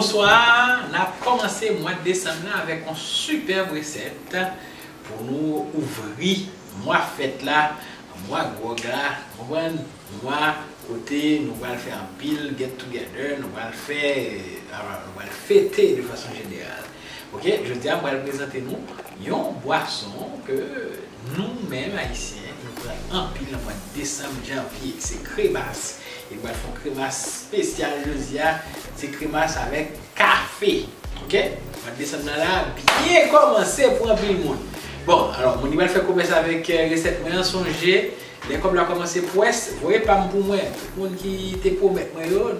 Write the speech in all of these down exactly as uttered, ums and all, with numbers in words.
Bonsoir, on a commencé le mois de décembre avec une superbe recette pour nous ouvrir mois fête là, mois gros là, mois côté, nous allons faire un pile get together, nous allons faire, nous allons fêter de façon générale. Ok, je dis à moi de présenter nous une boisson que nous-mêmes haïtiens nous prenons en pile le mois de décembre, janvier, c'est Kremas. Et nous allons faire un Kremas spécial, je dis à, c'est Kremas avec café. Ok, le mois de décembre là, bien commencé pour un pile le monde. Bon, alors, on va faire commencer avec la recette. Maintenant, songez, les comme la commencé pour vous voyez pas pour moi. Tout le monde qui te promet, moi, nous avons un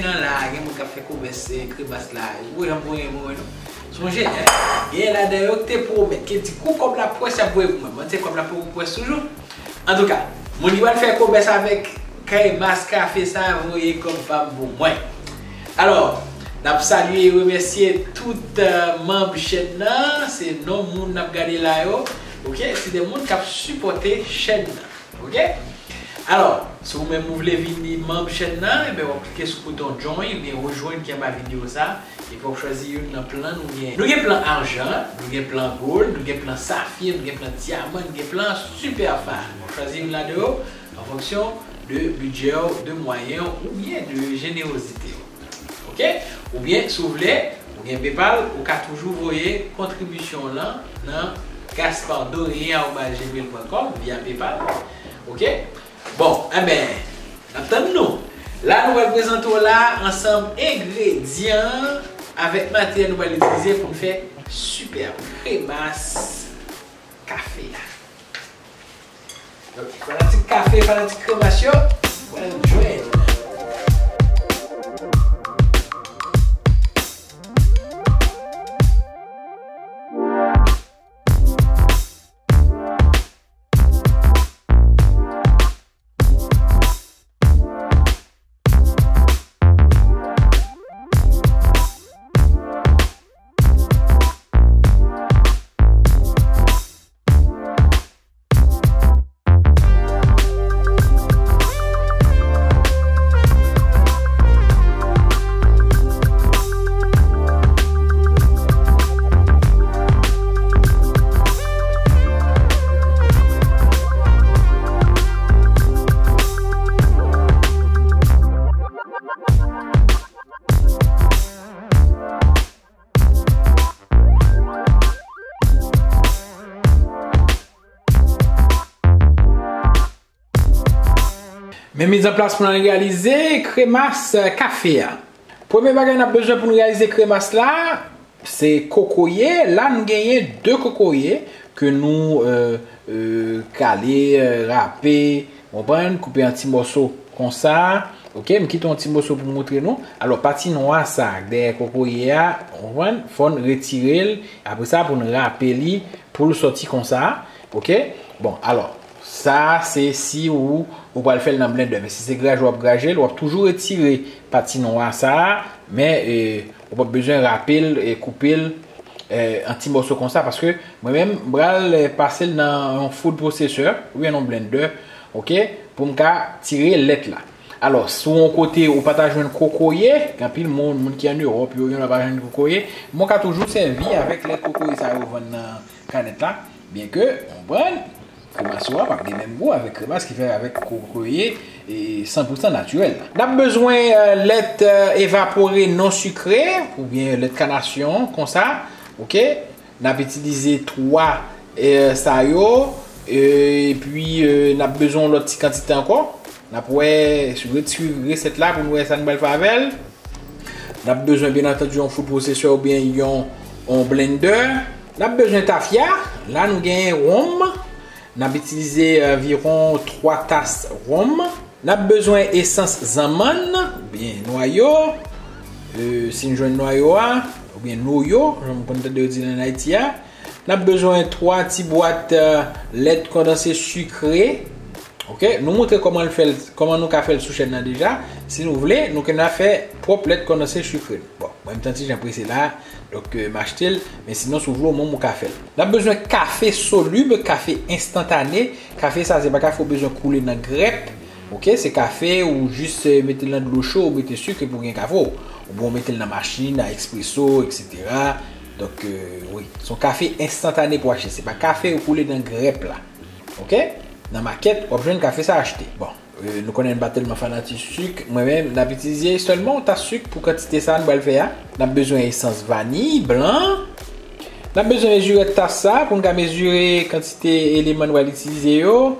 an là, nous avons fait commencer Kremas là. Vous voyez, vous voyez, vous voyez. Songez, il y a là d'ailleurs qui te promet, qui dit comme la presse, ça vous moi. Moi, c'est comme la presse toujours. En tout cas, on va faire commencer avec Kremas Café, ça, vous voyez, comme pas pour moi. Alors, nous saluons et remercions tous les membres de la chaîne. C'est nos gens qui ont regardé là. Okay? C'est des gens qui ont supporté la chaîne. Okay? Alors, si vous voulez venir membre de la chaîne, vous cliquez sur le bouton Join et rejoindre ma vidéo. Et vous choisir un plan. Nous avons un plan argent, nous avons un plan gold, nous avons un plan saphir, nous avons un plan diamant, nous avons un plan super fort. Vous choisissez là-dedans en fonction de budget, de moyens ou bien de générosité. Okay? Ou bien, si vous voulez, ou bien PayPal, vous pouvez toujours voir contribution là dans Gaspard Dorélien via PayPal. Ok? Bon, eh bien, attendez-nous. Là, nous allons présenter là ensemble ingrédients avec matière nous allons utiliser pour faire super Kremas café. Donc, fanatique café, fanatique crémation, voilà le jouet. Mise en place pour réaliser Kremas café. Premier bagage qu'on a besoin pour réaliser Kremas là, c'est cocoyer. Là nous gagnons deux cocoyers que nous euh, euh, caler, râper, on prend couper un petit morceau comme ça. OK, me quitte un petit morceau pour montrer nous. Alors partie noire ça, des cocoyers, on prend faut retirer après ça pour nous râper pour le sortir comme ça. OK? Bon, alors ça, c'est si ou vous pouvez le faire dans le blender. Mais si c'est grage ou gragé, vous pouvez toujours retirer partie noire ça. Mais vous n'avez pas besoin de rappeler et couper un petit morceau comme ça. Parce que moi-même, je vais passer dans un food processor ou bien un blender. Ok? Pour me tirer l'être là. Alors, sur mon côté, vous partage un cocoyer. Quand il y a des gens qui sont en Europe, ils n'ont pas besoin de cocoyer. Moi, je vais toujours servir avec les cocoyers ça vous vend dans la canette là. Bien que, on prend. Kremas ou pas des mêmes goûts avec Kremas qui fait avec cocoyer et cent pour cent naturel. On a besoin de lait évaporé non sucré ou bien lait canation comme ça. OK, on a utilisé trois euh, saillots et puis euh, on a besoin de l'autre petite quantité encore. On a pour suivre recette là pour nous faire une belle favelle. On a besoin bien entendu d'un food processor ou bien d'un blender. On a besoin de tafia, là nous gagnons rhum. Nous avons utilisé environ trois tasses rhum. Nous avons besoin d'essence zamane, bien noyau, euh, si nous jouons noyau, ou bien noyau, je me contente de dire en Haïti. Nous avons besoin de trois petites boîtes euh, lait condensé sucré. Okay? Nous montrer comment, comment nous avons fait le sous-chaîne déjà. Si vous voulez, nous avons fait propre lait condensé sucré. Bon, en même temps, j'ai apprécié là. Donc, euh, m'acheter, mais sinon, souvent, au moment où café. On a besoin de café soluble, café instantané. Café, ça, c'est pas qu'il faut besoin de couler dans la grappe. Ok, c'est café ou juste euh, mettez dans de l'eau chaude, mettez sucre pour gagner café. Ou bon, mettez dans la machine, à expresso, et cetera. Donc, euh, oui, son café instantané pour acheter. C'est pas café ou coulé dans grêpe là. Ok, dans ma quête, on a un café ça acheter. Bon, euh, nous connaissons pas tellement fanatique sucre. Moi-même, j'ai utilisé seulement ta sucre pour quantité ça, nous allons le faire. On a besoin d'essence vanille, blanc. On a besoin de mesurer ta ça pour mesurer quantité éléments qu'on va utiliser. On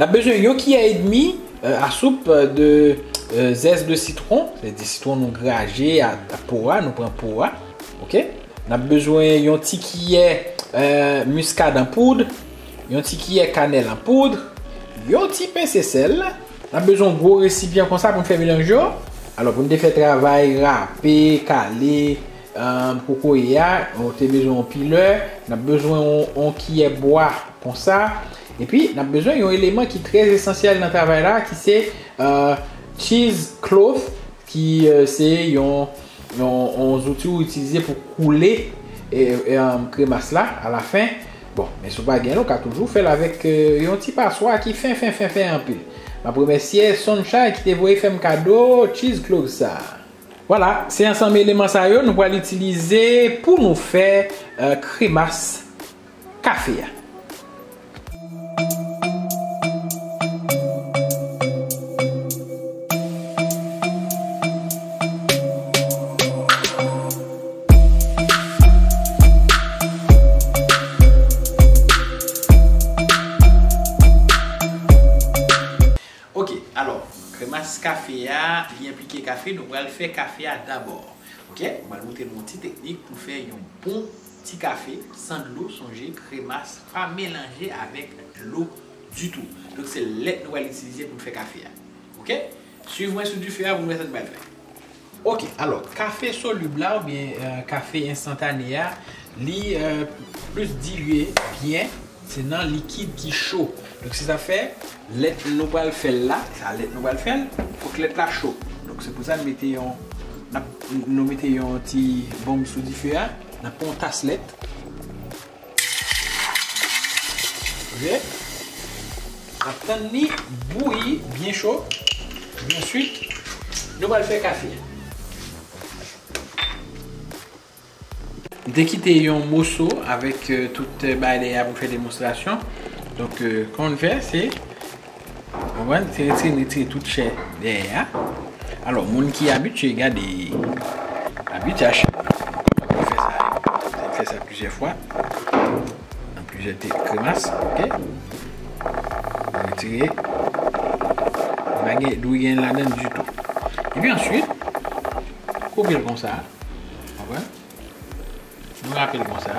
a besoin de qui a et demi. Euh, à soupe de euh, zeste de citron, c'est des citrons non gragés à, à pora, nous prenons pora, ok. On a besoin d'un petit cuillère euh, muscade en poudre, d'un petit cuillère cannelle en poudre, d'un petit pincé sel. On a besoin d'un gros récipient comme ça pour faire mélanger. Alors pour me faire travail râpé, calé, euh, pour coya, on a besoin d'un pileur, on a besoin d'un cuillère bois comme ça. Et puis, on a besoin d'un élément qui est très essentiel dans le travail là, qui c'est euh, cheese cloth, qui euh, c'est un outil utilisé pour couler et, et um, crémasse là à la fin. Bon, mais ce bagage, on a toujours fait avec euh, un petit passoire qui fait, fin, fin, fin, en pile. Ma première siège, Soncha qui t'a voulu faire un cadeau, cheese cloth ça. Voilà, c'est ensemble éléments ça, nous allons l'utiliser pour nous faire euh, crémasse café. Café à impliquer café, nous allons faire café d'abord. Ok, on va vous montrer une petite technique pour faire un bon petit café sans de l'eau. Songez, crémasse, pas mélanger avec l'eau du tout. Donc c'est l'aide que nous allons utiliser pour faire café. Ok, suivez-moi sur du fer, vous mettez cette belle. Ok, alors café soluble là, ou bien euh, café instantané, li euh, plus dilué bien. C'est dans liquide qui est chaud. Donc si ça fait, l'aide nous va le faire là, ça l'aide nous va le faire, il faut que l'aide là chaud. Donc c'est pour ça que nous mettons nous mettons un petit bombe sous du feu, nous prenons une tasse l'aide. OK. Attendons ni bouillir bien chaud. Et ensuite, nous va le faire café. Dès qu'il y a un morceau avec euh, toutes les balais pour faire des démonstrations, donc euh, quand on fait, c'est on va retirer toute chair derrière. Alors, les gens qui habitent, regardez, habitent à chair. On fait ça, on fait ça plusieurs fois, en plusieurs crémasses, ok? On retire, on va douiller la laine du tout. Et puis ensuite, couper comme ça, on va. Nous rappelons ça.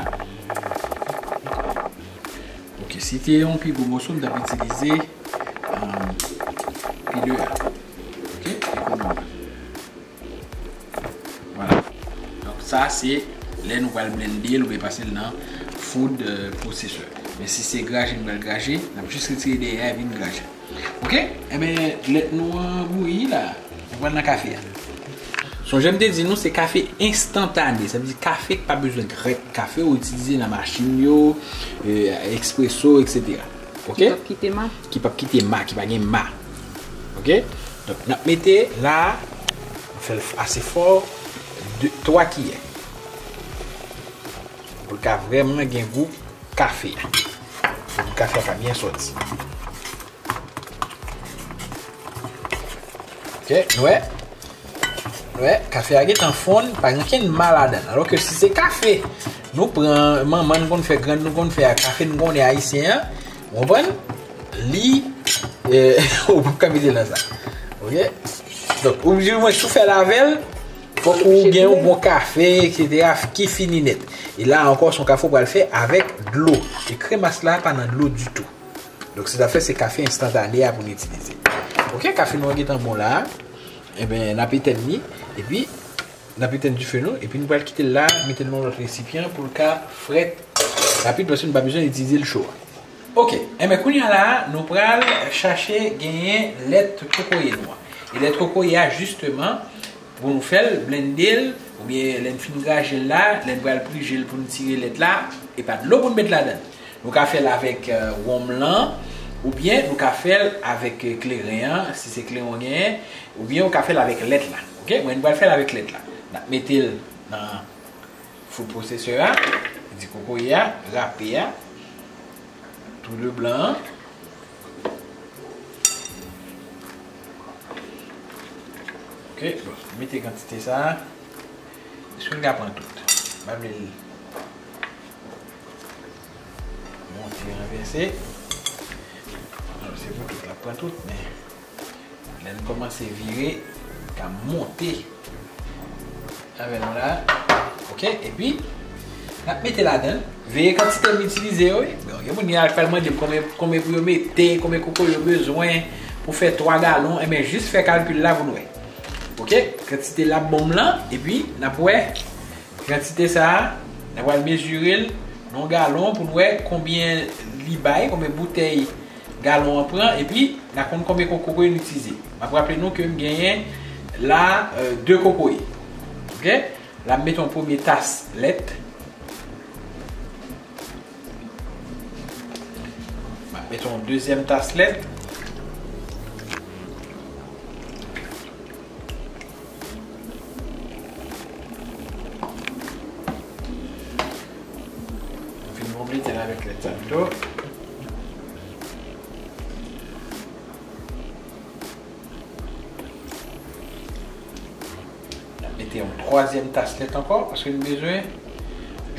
Ok, si tu es un peu gros, on doit utiliser un pileur. Ok, voilà. Donc, ça, c'est les nouvelles blender, on va passer dans le food processeur. Mais si c'est gragé, on va le grager. On va juste retirer des airs et le grager. Ok, et bien, nous bouillons là. On va dans le café. Son j'aime te dire nous c'est café instantané, ça veut dire café pas besoin de grec, café ou utiliser la machine yo, euh, expresso et cetera. Ok? Qui pas quitter ma, qui pas quitter ma, qui pas gagner ma. Ok? Donc nous mettez là, on fait assez fort, deux, trois qui est pour qu'a vraiment gain goût café. Pour le café va bien sorti. Ok? Ouais. Ouais, café à guet en fond, pas grand-chose malade. Alors que si c'est café, nous prenons, maman nous fait grand, nous on fait café, nous on est haïtien, on prend, lit, et on peut camper dans ça. Ok? Donc, obligatoirement, si vous faites la veille, faut que vous ayez un bon café, et cetera, qui finit net. Et là encore, son café, on va le faire avec de l'eau. Et crémasse là, pas dans de l'eau du tout. Donc, c'est fait, c'est café instantané à vous utiliser. Ok, café nous guet en bon là. Et bien, on a peut-être mis, et puis on a peut-être du fenouil, et puis nous allons quitter là, mettre dans notre récipient pour le cas frais, rapide, parce qu'on n'a pas besoin d'utiliser le chaud. Ok, et bien, là, nous allons chercher, gagner l'aide cocoyer noir. Et l'aide cocoyer, justement, pour nous faire le blender, ou bien l'aide fin grager là, l'aide bral plus gel pour nous tirer l'aide là, et pas de l'eau pour nous mettre là-dedans. Nous allons faire avec euh, Womlan. Ou bien vous pouvez faire avec clairin, si c'est clairin, ou bien vous pouvez faire avec lettre là. Ok? Vous pouvez faire avec lettre là. Mettez-le dans le faux processeur, du cocoya, râpé, tout le blanc. Ok, bon, mettez quantité ça. Je vais prendre tout. Je vais monter, renverser. C'est vous qui la prenez toute, mais là, nous commençons à virer, à monter avec là. Ok, et puis, mettez là-dedans. Veillez quand vous utilisez. Il y a vraiment des combien vous mettez, combien vous avez besoin pour faire trois gallons. Et bien, juste faire calcul là, vous nous. Ok, quantité la bombe là, et puis, nous avons quantité ça, nous avons mesuré nos gallons pour nous combien de combien de bouteilles gallons on prend, et puis, nous avons combien de coco on utilise. Je vous rappelle que nous avons là deux coco. Ok, là, mettons en première tasse lettre. Mettons deuxième tasse lettre. Avec les tableaux. Mettez une troisième tasselette encore parce que nous avons besoin de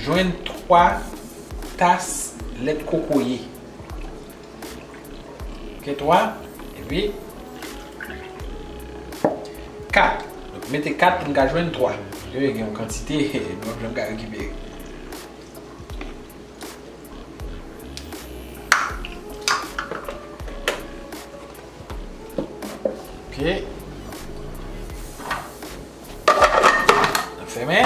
joindre trois tasselettes cocoyer. Ok, trois et puis quatre. Donc mettez quatre pour nous joindre trois. Je vais une quantité, donc je vais récupérer. Ok. Fermez.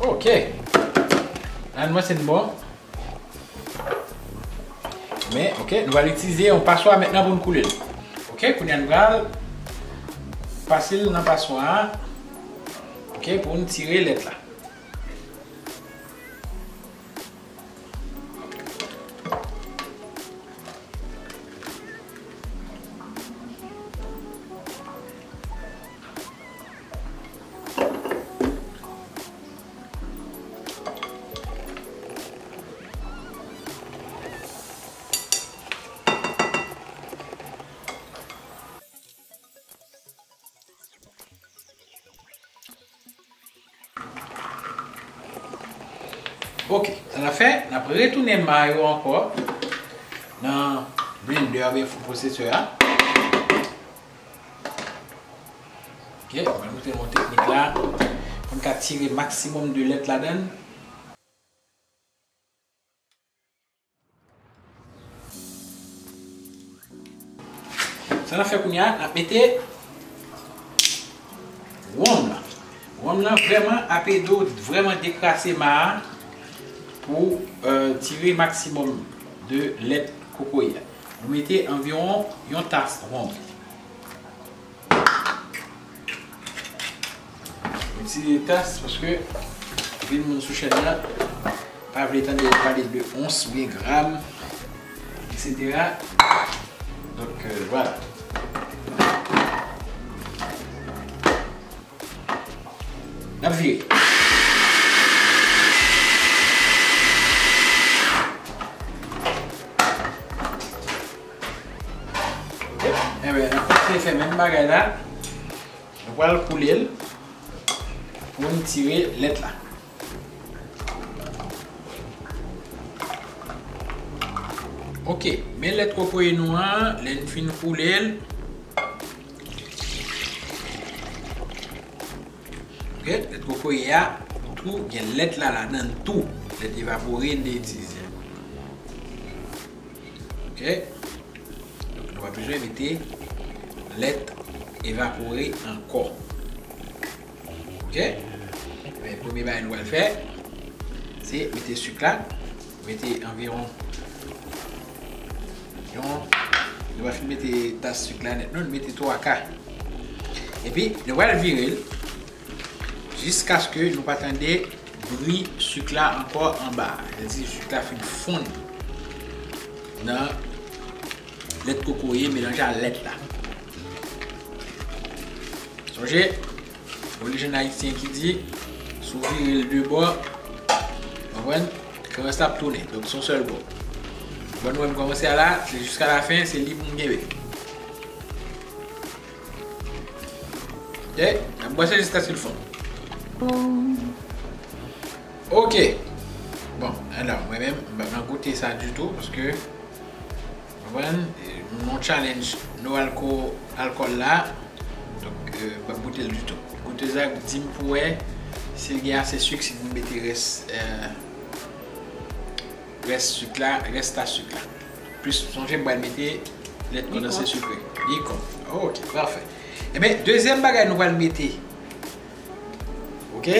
Ok. Là, moi, c'est bon. Mais, ok, nous allons utiliser un passoire maintenant pour nous couler. Ok, pour nous passer dans le passoire. Ok, pour nous tirer l'être là. Ok, on a fait, on a retourné mayo encore dans le blender avec le processeur. Ok, on va montrer mon technique là. On va tirer le maximum de lettres là-dedans. Ça a fait qu'on a pété Wom là. Wom là vraiment à pédo, vraiment décrassé ma. Pour euh, tirer maximum de lait cocoya. Vous mettez environ une tasse ronde. Vous utilisez des tasses parce que vu mon sous-chaîne là, pas vous l'étendre de parler de once ou grammes, et cetera. Donc euh, voilà. La vie. Fait même bagaille là, on va le couler pour nous tirer l'être là. Ok, mais l'être cocoyer noir, l'être fin couler. Ok, l'être cocoyer a tout, il y a l'être là, là dans tout, l'être évaporé des dizaines. Ok, donc on va toujours éviter. L'être évaporé encore. Ok? Le premier bain qu'on va faire, c'est mettre le sucre là. Mettez environ. On va mettre la tasse de sucre là. Nous mettez trois quarts. Et puis, nous allons le virer jusqu'à ce que nous attendions bruit sucre là encore en bas. C'est-à-dire que le sucre là fait fondre dans lait de coco mélangé à lait là. Songez, l'origine haïtienne qui dit, sous virer le deux bords, vous comprenez, que reste à tourner, donc son seul bord. Bon, nous allons commencer à là, c'est jusqu'à la fin, c'est libre pour nous. Ok, on va boire jusqu'à ce qu'il fond. Ok, bon, alors moi-même, je ne vais pas goûter ça du tout parce que mon challenge, no alcool, alcool là, donc je ne vais pas goûter du tout. Goûter ça, dis-moi pour si il y a assez de sucre, si vous mettez reste. Euh, reste sucre là, reste à sucre là. Plus, songez, vous mettez lait condensé sucré. Ok, parfait. Et bien, deuxième bagage, nous allons le mettre. Ok,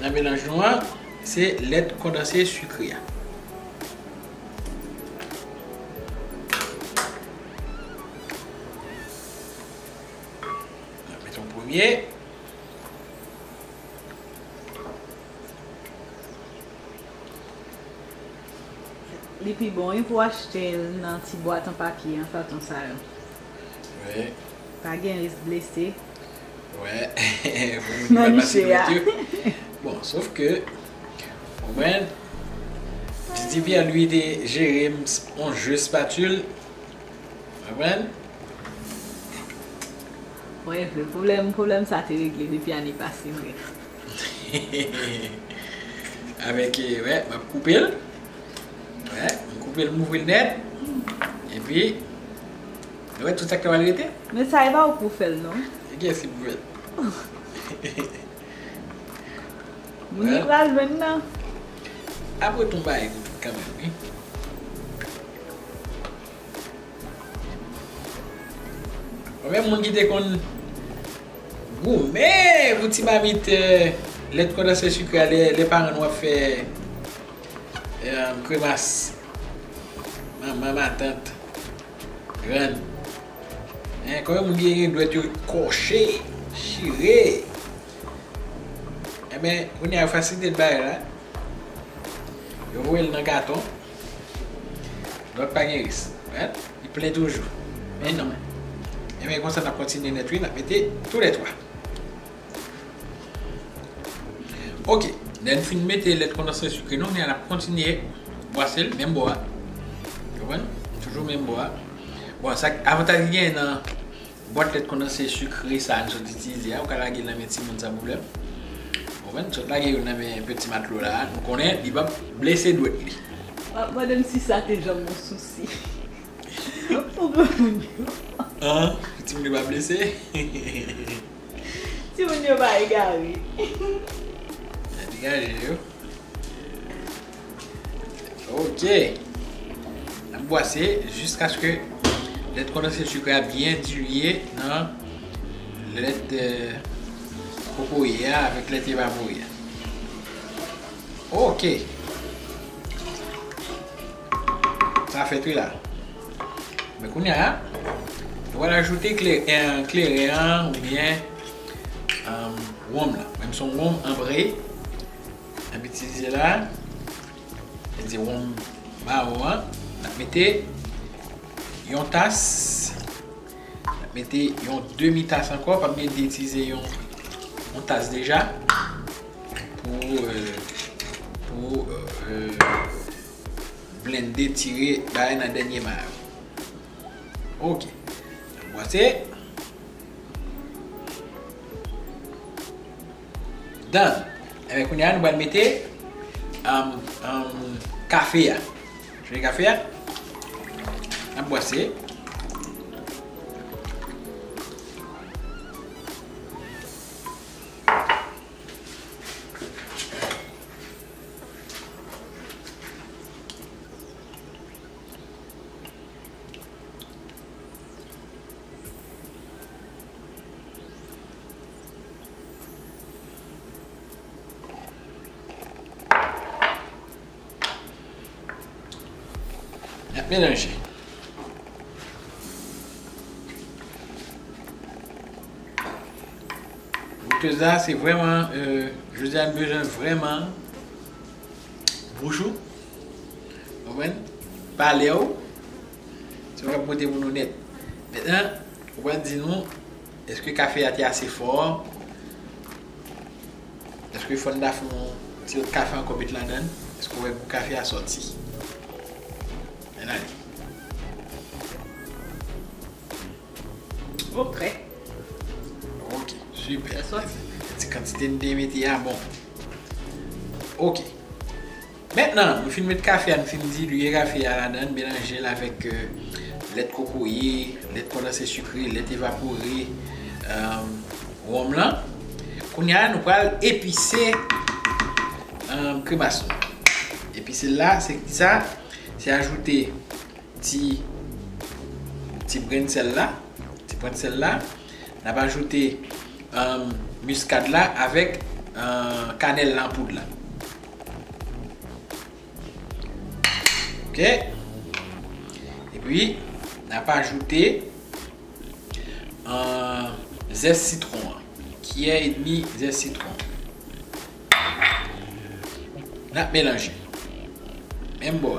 la mélange noir, c'est lait condensé sucré. On met en premier. Les plus bon, il faut acheter dans une petite boîte en papier, en fait, on ça. Oui. Pas gain risque blessé. Ouais. Non, bon, sauf que, au moins, je dis bien lui de gérer un jeu spatule. Au moins. Ouais, le problème, le problème, ça t'est réglé depuis l'année passée, bref. Avec, ouais, ma coupelle. Ouais, on coupe le mouvement net. Et puis. Ouais, tout ça que va l'été. Mais ça y va au poufel, non? Qu'est-ce qu'il pouvait? Vous n'avez pas le maintenant. Après ton bail, quand même. Quand même, on dit qu'on. Vous, mais vous t'y m'avez mis l'aide condensée sucrée, les parents nous ont fait. Crémas. Maman, ma tante. Grande. Quand même, il doit être coché, chiré. Eh bien, on a facilité le bail là. Il roule dans le gâteau. Il ne doit pas guérir. Il plaît toujours. Mais non. Eh bien, comme ça, on a continué notre huile, on a pété tous les trois. Ok. Dans le film, mettez les condensés sucrés. Nous, on a continué à boire le même bois. Vous voyez? Toujours le même bois. Bon, ça avantage bien dans boîte de condensé sucré, ça nous utilise là, on a gagné dans petit monde ça problème. On va nous là gagner dans petit matelot là, nous connaît, il va blesser doigt. Moi même si ça t'est jamais mon souci. Hein, tu me vas blesser. Tu me vas égarer. Égarer. OK. On boit c'est jusqu'à ce que lait condensé sucré a bien dilué dans le lait euh, coco avec lait évaporé. Ok. Ça fait tout là. Mais qu'on a, on va ajouter un clairin ou bien un rhum là. Même son rhum ambré. On va utiliser là. Et dire rhum marron. On mettait une tasse, mettez une demi-tasse encore, pas bien d'utiliser une tasse déjà pour, euh, pour euh, blender, tirer dans le dernier marre. Ok, voici. Dans, avec une on va mettre un café. Je vais café. À boisser. Mélanger. que ça, c'est vraiment, euh, je vous ai besoin vraiment, bonjour, vous voyez, parler, c'est vrai pour vous nous net. Maintenant, vous allez dire nous, est-ce que le café a été assez fort? Est-ce que le fond d'affaires, si le café a encore mis là-dedans, est-ce que le café a sorti? Maintenant, ok. Ok, super. C'est quantité de métier. Ah bon. Ok. Maintenant, nous filmons le café, nous filmons diluer le café à la donne, mélanger avec euh, lait de cocoyer, lait de condensé sucré, lait évaporé, euh, rhum là. Nous allons épicer euh, crémasson. Épicer là, c'est ça. C'est ajouter petit petit brin de sel là. Point celle-là, on va ajouter euh, muscade là avec euh, cannelle en poudre là. Ok. Et puis, on va ajouter un zeste citron qui est et demi zeste citron. On va mélanger. Même bon.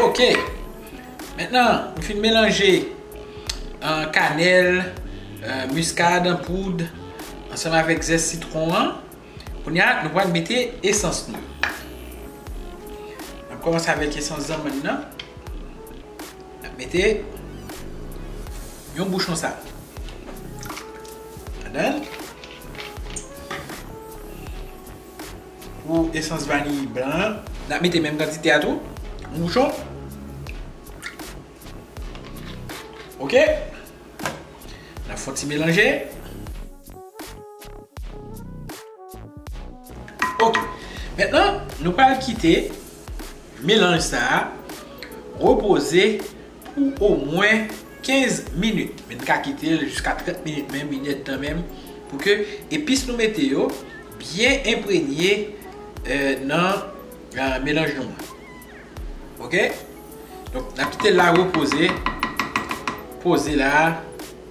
Ok, maintenant, on fait mélanger un cannelle, euh, muscade, un poudre, ensemble avec zeste citron. On va nous mettre essence. On commence avec essence maintenant. On va mettre un bouchon ça. Pour essence vanille blanc, on va mettre la même quantité à tout. Un bouchon. Ok, la faut y mélanger. Ok, maintenant nous pas quitter, mélange ça, reposer pour au moins quinze minutes. Mais nous pas quitter jusqu'à trente minutes, même minutes même, pour que épices nous mettez bien imprégné euh, dans le mélange nous. Ok, donc la quitter là reposer. Poser là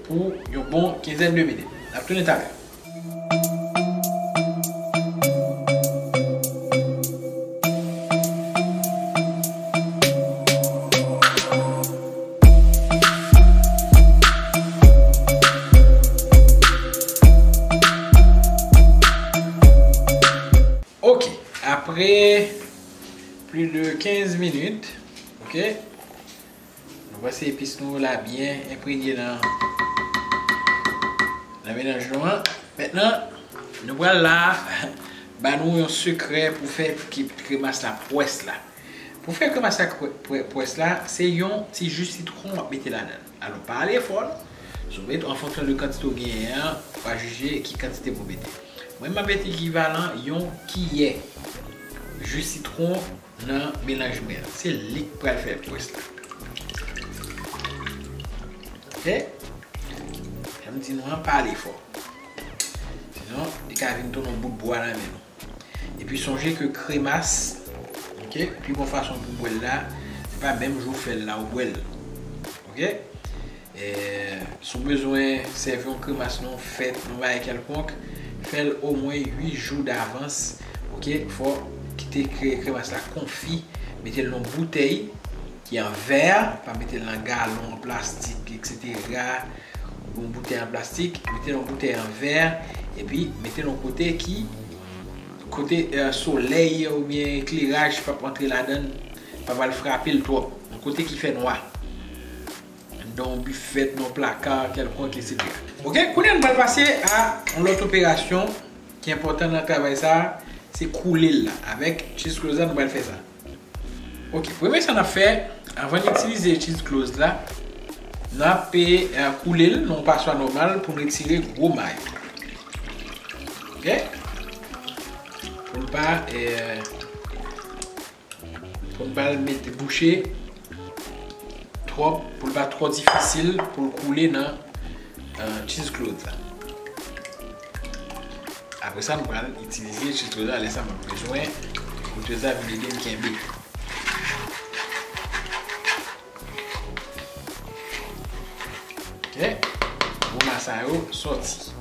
pour une bonne quinzaine de minutes. La tourne est à l'heure. Ok, après plus de quinze minutes, ok. Voici l'épice nous là bien imprégnée dans le mélange. Maintenant, nous voilà là, bah nous un secret pour faire crémas la poisse là. Pour faire crémas la poisse là, c'est un petit jus citron à mettre là-dedans. Alors, pas aller fort, en fonction de quantité de gain, on va juger qui quantité vous mettez. Moi, je vais mettre l'équivalent un qui est jus citron dans le mélange. C'est lui qui va faire la poisse là. Ok, je me dis, nous n'allons pas aller fort. Sinon, les carvines tournent au bout de bois là même. Et puis, songez que crémas, ok, puis bon façon pour boire là, c'est pas même jour fait là au boire. Ok, et si vous avez besoin de servir un crémas, non, faites, non, va avec quelconque, faites au moins huit jours d'avance. Ok, il faut quitter le crémas là, confit, mettez-le dans une bouteille. Qui est en verre, pas mettre dans un galon en plastique, et cetera. Ou une bouteille en plastique, mettez dans une bouteille en verre et puis mettez dans le côté qui, côté euh, soleil ou bien éclairage, pas pour entrer là-dedans, pas le frapper le toit, un côté qui fait noir. Dans buffet, dans placard, quelconque, et cetera. Ok, on va passer à l'autre opération qui est importante dans le travail, ça, c'est couler là. Avec cheese close, on va faire ça. Ok, première chose qu'on a fait, avant d'utiliser cheese close là, on a fait couler non pas soit normal pour retirer gros maille. Ok? Pour ne pas, euh, pour ne pas le mettre bouché trop, pour ne pas trop difficile pour couler dans euh, cheese close là. Après ça, nous allons utiliser le trésor, laisser me rejoindre. Le trésor a mis l'idée qui est mieux. Ok. Bon, ma salle sorti.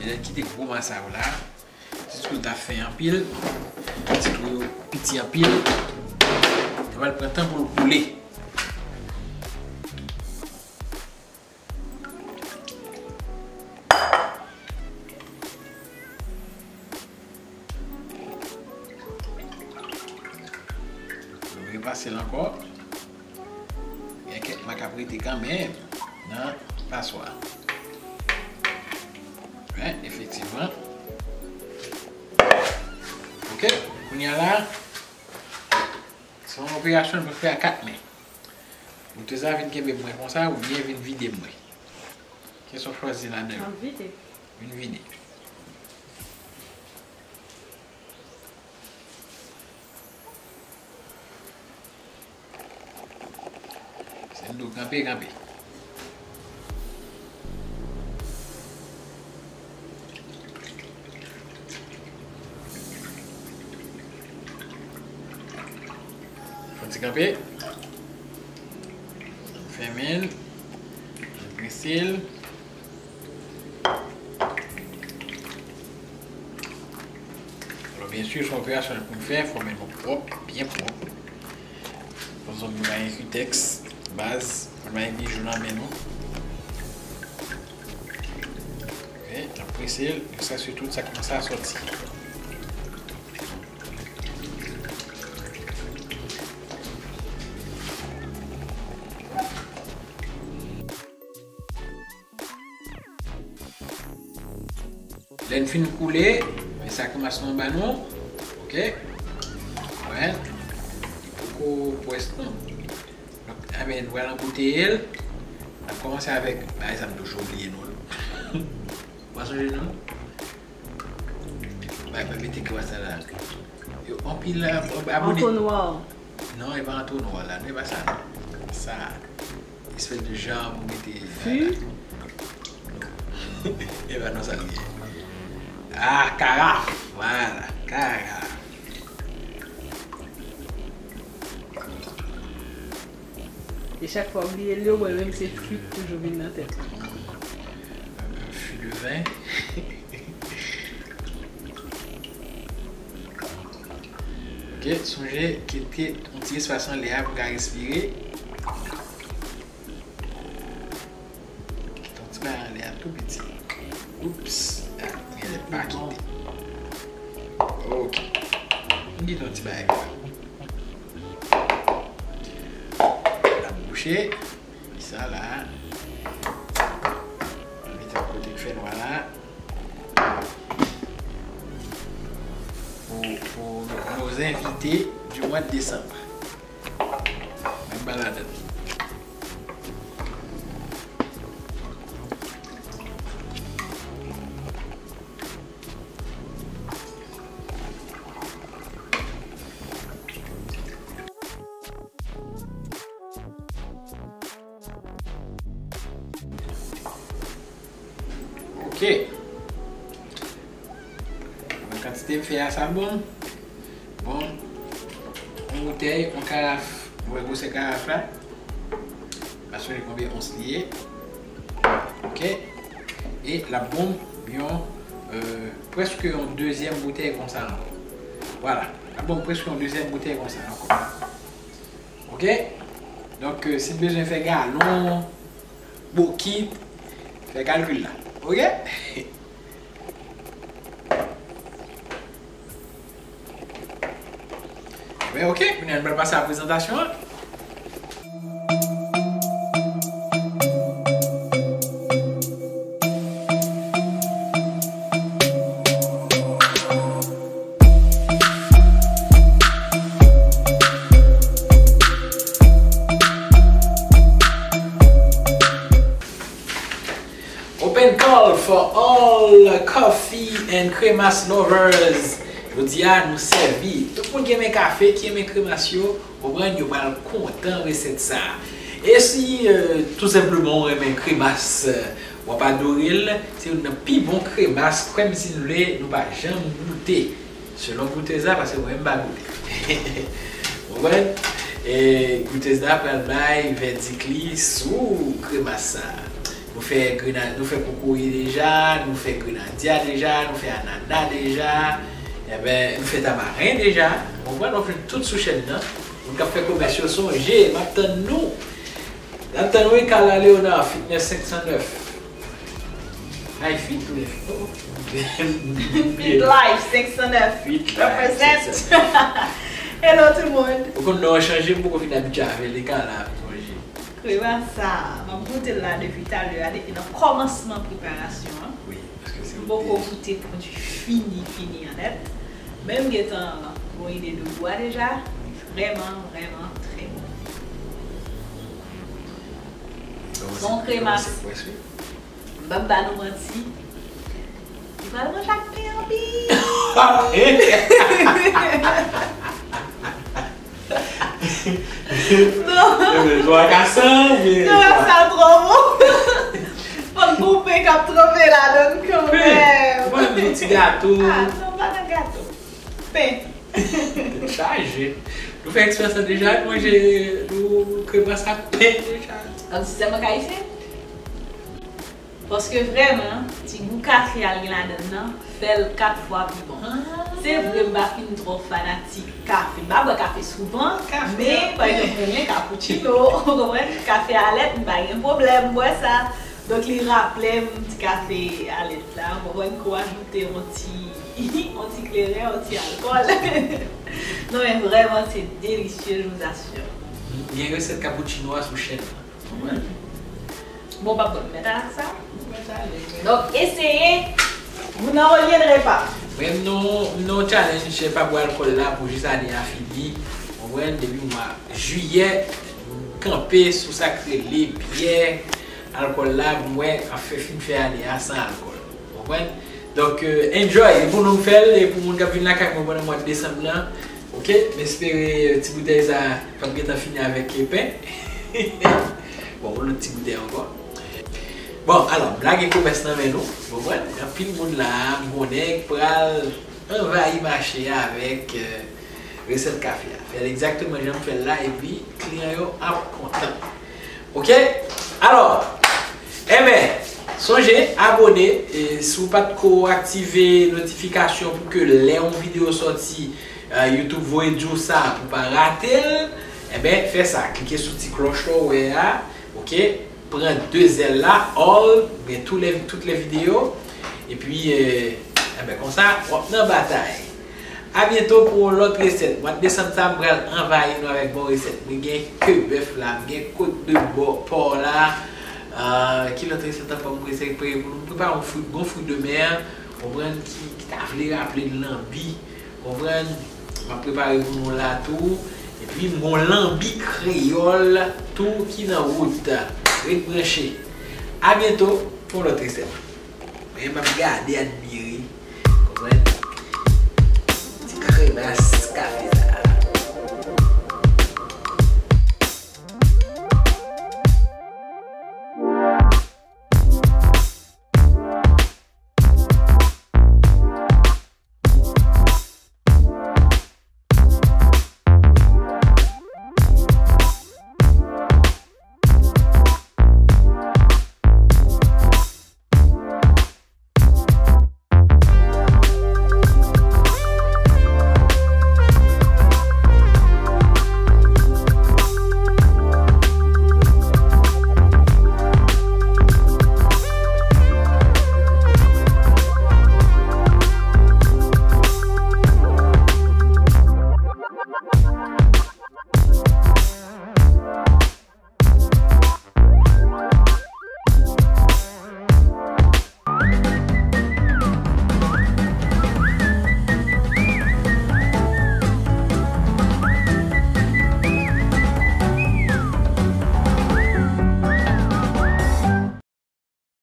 Il a quitté le gros massage là. C'est ce que tu as fait en pile. C'est tout petit en pile. Tu vas le prendre temps pour le couler. Je vais passer là encore. Il y a quelques macabrités quand même dans le passoire. Hein, effectivement. Ok, on y a là. C'est une opération que je fais à quatre mains. Vous te savez que vous comme ça ou bien vous videz moi. Qu'est-ce qu'on choisit là-dedans? Une vidée. Une vidée. C'est nous, camper, camper. Campé, fermel, grissil, alors bien sûr, son opération pour le faire, il faut mettre propre, bien propre. Pour ça, nous avons un texte, base, on a dit je l'emmène. Ok, la grissil, ça surtout, ça commence à sortir. Là, fin de couler, mais ça commence en bas non. Ok. Ouais. Pour pour l'instant. Donc, amen, voilà l'embouteille. On va commencer avec. Par exemple, j'ai oublié non. Poisson non. Bah, je vais mettre quoi ça là. On pile là. Entonnoir. Non, il va en entonnoir là. Ne pas ça. Ça. Espèce de jambe, on mettez. Fût. Et va non ça. Ah, carafe! Voilà, carafe! Et chaque fois, oubliez le ou même c'est flux toujours vient dans la tête. Un flux de vin. Ok, songez qu'il y a un petit espace en l'air pour respirer. Un petit peu en l'air tout petit. Oups! Pas quitté. Ok. Il est un petit bail. La bouchée. Ça là. On va mettre à côté de fenouil là. Pour nos invités du mois de décembre. Même balade. Ok. La quantité fait à ça bon. Bon. Une bouteille, une carafe. Vous voyez ces carafes là. Parce que combien on se lie. Ok. Et la bombe, bien, euh, presque en deuxième bouteille comme ça encore. Voilà. La bombe presque en deuxième bouteille comme ça encore. Ok. Donc euh, si besoin de faire galon, bouquet, fais calcul là. Ok? Mais ok, on va passer à la présentation. For all coffee and cremas lovers. Je dis à nous servir. Tout le monde qui aime le café, qui aime le cremas, vous allez être content de cette recette. Et si euh, tout simplement vous aimez le cremas, Ou pas Doril, c'est une plus bon crémasse, crème si nous voulons, nous pas jamais goûter. Selon goûter ça, parce que nous n'aimons pas goûter. Vous voyez? Et goûter ça, après le bail, verticli, sous crémasse ça. Nous faisons cocoyer déjà, nous faisons grenadier déjà, nous faisons ananas déjà, et ben, nous faisons tamarin déjà. Vous voyez, nous faisons tout sous chaîne là. Nous faisons commerciaux songer, maintenant nous. Maintenant nous, car la Léonard Fitness cinq cent neuf. I fit live. Fit live six cent neuf. Represent. Hello tout le monde. Pourquoi nous avons changé pour venir habiter avec les gars là pour manger? Comment ça? On goûte là depuis tout à l'heure. Il y a un commencement préparation. Oui, parce que c'est beaucoup goûter produit fini fini en fait. Même qu'il y a une idée de bois déjà. Vraiment vraiment très bon. Bon crémasse. Baba nous menti. Il va manger chaque permis. Non. Non, ça trop bon. Pas de bouffer comme trouver la donne quand même. Pas de petit gâteau. Ah, non, pas de gâteau. Pain. Chargé. Nous faisons l'expérience déjà. Moi, j'ai. Nous crémasse à pain déjà. Quand tu t'aimes à Ayisyen? Parce que vraiment, si vous café à là-dedans, faites quatre fois plus bon. C'est vraiment une trop fanatique café. Je bois café souvent, mais par exemple, je cappuccino, café à l'aide, je n'ai pas de problème, bois ça. Donc, il rappelle mon petit café à l'aide là, on va quoi ajouter anti-éclaireur, anti-alcool. Non, mais vraiment, c'est délicieux, je vous assure. Il y a une recette cappuccino à sous chef. Bon, bah, bon, mettez ça. Donc, essayez, vous n'en reviendrez pas. Même non, non, challenge, je ne sais pas boire l'alcool là pour juste aller à Fili. On voit début mois juillet, camper sous sacré les bières, alcool là, moi, on fait film faire aller à sans alcool. Vous voyez? Donc, euh, enjoy, et pour nous faire, et pour mon gars, venir là, quand on va le mois de décembre là, ok? J'espère que petit bouteille ça, quand on fini avec les pains. Bon, on a petit bouteille encore. Bon, alors, blague et commerce dans mes noms. Vous voyez, il y a plein de monde là, mon nègre, pour envahir le marché avec euh, recette café. Faire exactement comme je fais là et puis, les clients sont contents. Ok? Alors, eh bien, songez, abonnez. Et si vous n'avez pas activer les notifications pour que les vidéos sorties, euh, YouTube vous aide ça pour ne pas rater, eh bien, faites ça. Cliquez sur le petit cloche là. Ok? Prends deux ailes là, all, mais tous les, toutes les vidéos. Et puis, euh, eh ben, comme ça, on est en bataille. A bientôt pour l'autre recette. Moi, décembre, je vais envahir avec mon recette. Je vais que bœuf là, je vais côte de porc là. Euh, qui l'autre recette pour me préparer? Pour nous préparer un fruit, bon fruit de mer. On prend qui t'a voulu rappeler de lambi. On prend, je vais préparer pour nous là tout. Et puis, mon lambi créole, tout qui est en route. Branché. À bientôt pour l'autre recette. Je vais me regarder, admirer. Comment? Kremas kafe.